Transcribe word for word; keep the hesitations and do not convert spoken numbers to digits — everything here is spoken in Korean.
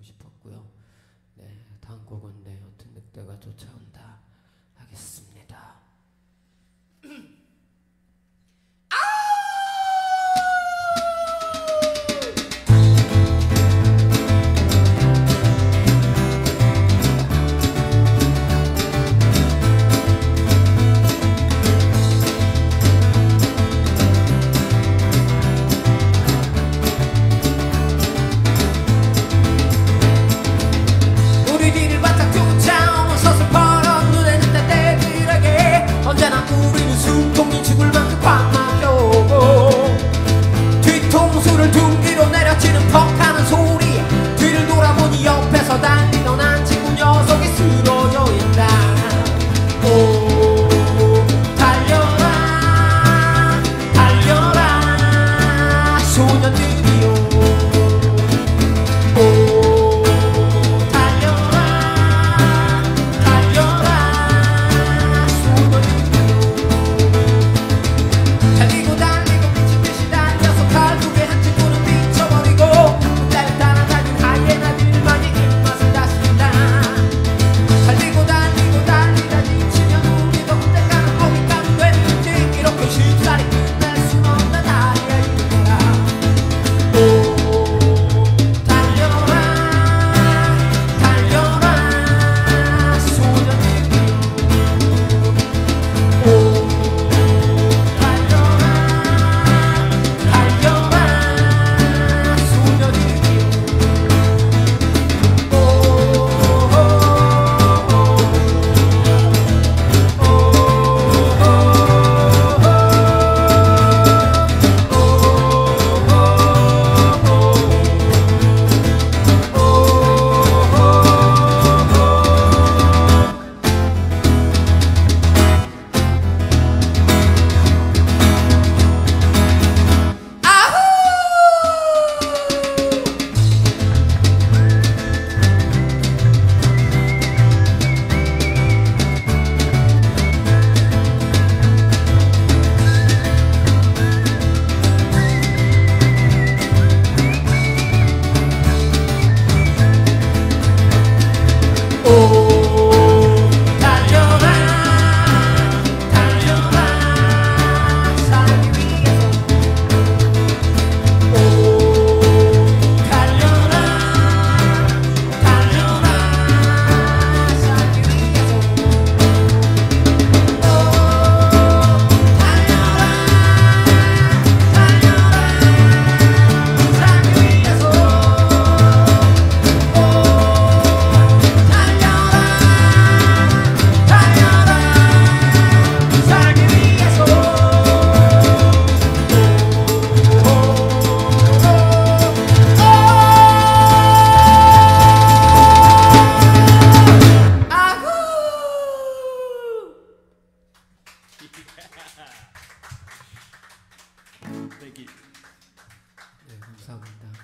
드리고 싶었고요. 네, 다음 곡은 네, 어떤 늑대가 쫓아온다 하겠습니다. Thank you. 네, 감사합니다.